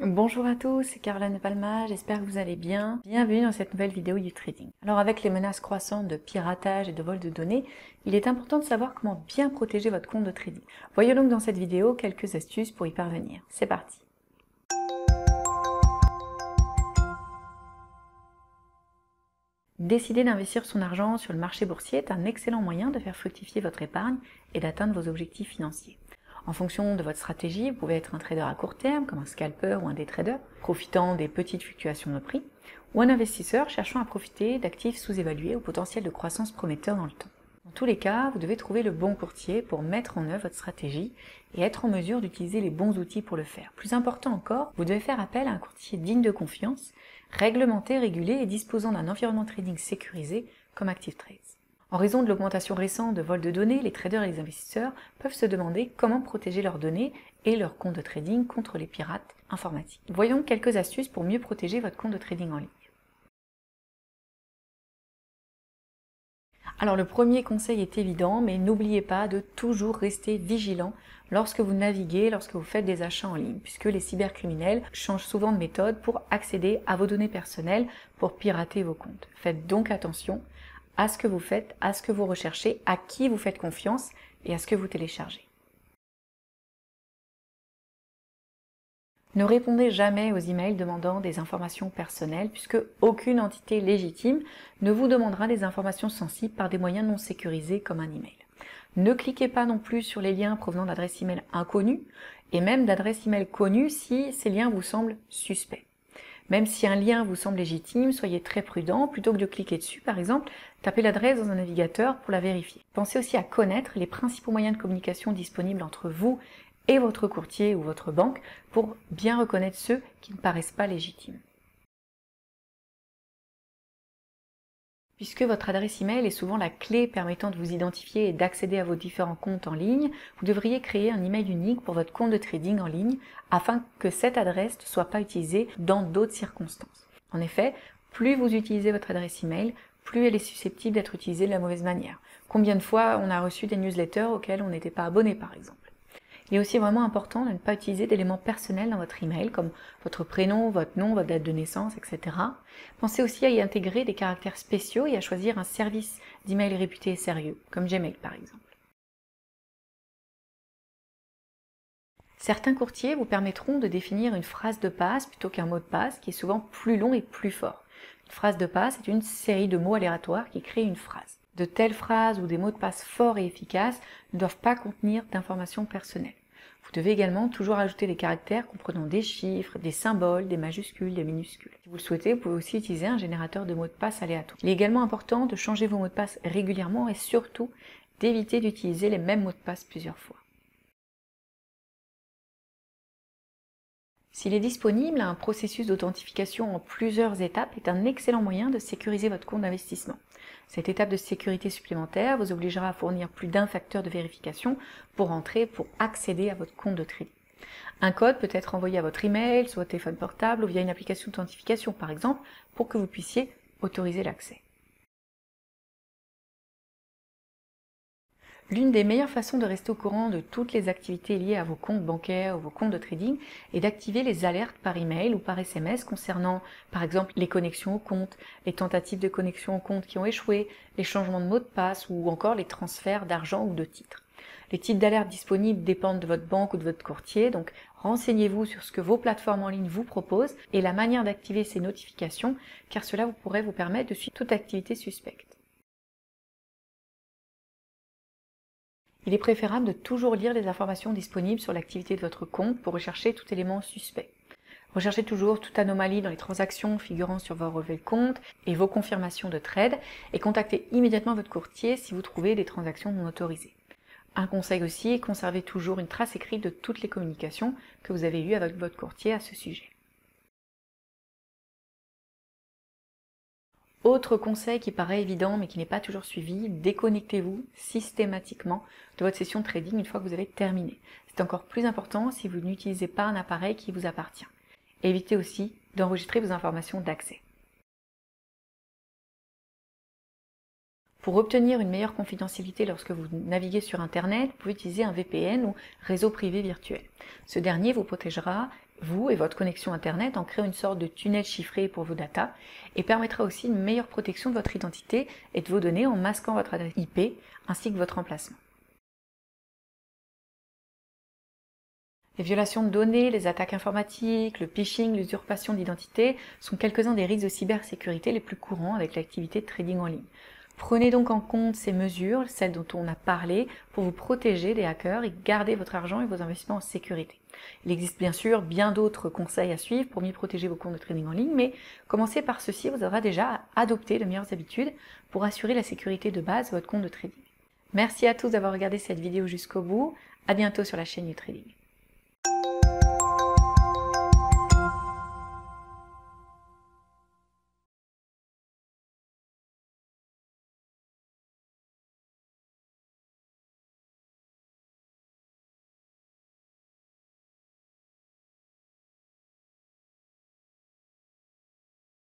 Bonjour à tous, c'est Carolane de Palmas, j'espère que vous allez bien. Bienvenue dans cette nouvelle vidéo YouTrading. Alors avec les menaces croissantes de piratage et de vol de données, il est important de savoir comment bien protéger votre compte de trading. Voyons donc dans cette vidéo quelques astuces pour y parvenir. C'est parti. Décider d'investir son argent sur le marché boursier est un excellent moyen de faire fructifier votre épargne et d'atteindre vos objectifs financiers. En fonction de votre stratégie, vous pouvez être un trader à court terme, comme un scalper ou un day trader, profitant des petites fluctuations de prix, ou un investisseur cherchant à profiter d'actifs sous-évalués au potentiel de croissance prometteur dans le temps. Dans tous les cas, vous devez trouver le bon courtier pour mettre en œuvre votre stratégie et être en mesure d'utiliser les bons outils pour le faire. Plus important encore, vous devez faire appel à un courtier digne de confiance, réglementé, régulé et disposant d'un environnement trading sécurisé comme ActiveTrades. En raison de l'augmentation récente de vols de données, les traders et les investisseurs peuvent se demander comment protéger leurs données et leurs comptes de trading contre les pirates informatiques. Voyons quelques astuces pour mieux protéger votre compte de trading en ligne. Alors le premier conseil est évident, mais n'oubliez pas de toujours rester vigilant lorsque vous naviguez, lorsque vous faites des achats en ligne, puisque les cybercriminels changent souvent de méthode pour accéder à vos données personnelles, pour pirater vos comptes. Faites donc attention à ce que vous faites, à ce que vous recherchez, à qui vous faites confiance et à ce que vous téléchargez. Ne répondez jamais aux emails demandant des informations personnelles puisque aucune entité légitime ne vous demandera des informations sensibles par des moyens non sécurisés comme un email. Ne cliquez pas non plus sur les liens provenant d'adresses email inconnues et même d'adresses email connues si ces liens vous semblent suspects. Même si un lien vous semble légitime, soyez très prudent. Plutôt que de cliquer dessus, par exemple, tapez l'adresse dans un navigateur pour la vérifier. Pensez aussi à connaître les principaux moyens de communication disponibles entre vous et votre courtier ou votre banque pour bien reconnaître ceux qui ne paraissent pas légitimes. Puisque votre adresse email est souvent la clé permettant de vous identifier et d'accéder à vos différents comptes en ligne, vous devriez créer un email unique pour votre compte de trading en ligne afin que cette adresse ne soit pas utilisée dans d'autres circonstances. En effet, plus vous utilisez votre adresse email, plus elle est susceptible d'être utilisée de la mauvaise manière. Combien de fois on a reçu des newsletters auxquelles on n'était pas abonné, par exemple? Il est aussi vraiment important de ne pas utiliser d'éléments personnels dans votre email, comme votre prénom, votre nom, votre date de naissance, etc. Pensez aussi à y intégrer des caractères spéciaux et à choisir un service d'email réputé et sérieux, comme Gmail par exemple. Certains courtiers vous permettront de définir une phrase de passe plutôt qu'un mot de passe qui est souvent plus long et plus fort. Une phrase de passe est une série de mots aléatoires qui créent une phrase. De telles phrases ou des mots de passe forts et efficaces ne doivent pas contenir d'informations personnelles. Vous devez également toujours ajouter des caractères comprenant des chiffres, des symboles, des majuscules, des minuscules. Si vous le souhaitez, vous pouvez aussi utiliser un générateur de mots de passe aléatoire. Il est également important de changer vos mots de passe régulièrement et surtout d'éviter d'utiliser les mêmes mots de passe plusieurs fois. S'il est disponible, un processus d'authentification en plusieurs étapes est un excellent moyen de sécuriser votre compte d'investissement. Cette étape de sécurité supplémentaire vous obligera à fournir plus d'un facteur de vérification pour entrer, pour accéder à votre compte de trading. Un code peut être envoyé à votre email, sur votre téléphone portable ou via une application d'authentification par exemple, pour que vous puissiez autoriser l'accès. L'une des meilleures façons de rester au courant de toutes les activités liées à vos comptes bancaires ou vos comptes de trading est d'activer les alertes par email ou par SMS concernant, par exemple, les connexions aux comptes, les tentatives de connexion aux comptes qui ont échoué, les changements de mots de passe ou encore les transferts d'argent ou de titres. Les types d'alertes disponibles dépendent de votre banque ou de votre courtier, donc renseignez-vous sur ce que vos plateformes en ligne vous proposent et la manière d'activer ces notifications, car cela pourrait vous permettre de suivre toute activité suspecte. Il est préférable de toujours lire les informations disponibles sur l'activité de votre compte pour rechercher tout élément suspect. Recherchez toujours toute anomalie dans les transactions figurant sur vos relevés de compte et vos confirmations de trade et contactez immédiatement votre courtier si vous trouvez des transactions non autorisées. Un conseil aussi, conservez toujours une trace écrite de toutes les communications que vous avez eues avec votre courtier à ce sujet. Autre conseil qui paraît évident mais qui n'est pas toujours suivi, déconnectez-vous systématiquement de votre session de trading une fois que vous avez terminé. C'est encore plus important si vous n'utilisez pas un appareil qui vous appartient. Évitez aussi d'enregistrer vos informations d'accès. Pour obtenir une meilleure confidentialité lorsque vous naviguez sur Internet, vous pouvez utiliser un VPN ou réseau privé virtuel. Ce dernier vous protégera vous et votre connexion Internet en créant une sorte de tunnel chiffré pour vos datas et permettra aussi une meilleure protection de votre identité et de vos données en masquant votre adresse IP ainsi que votre emplacement. Les violations de données, les attaques informatiques, le phishing, l'usurpation d'identité sont quelques-uns des risques de cybersécurité les plus courants avec l'activité de trading en ligne. Prenez donc en compte ces mesures, celles dont on a parlé, pour vous protéger des hackers et garder votre argent et vos investissements en sécurité. Il existe bien sûr bien d'autres conseils à suivre pour mieux protéger vos comptes de trading en ligne, mais commencez par ceci, vous aurez déjà adopté de meilleures habitudes pour assurer la sécurité de base de votre compte de trading. Merci à tous d'avoir regardé cette vidéo jusqu'au bout, à bientôt sur la chaîne YouTrading.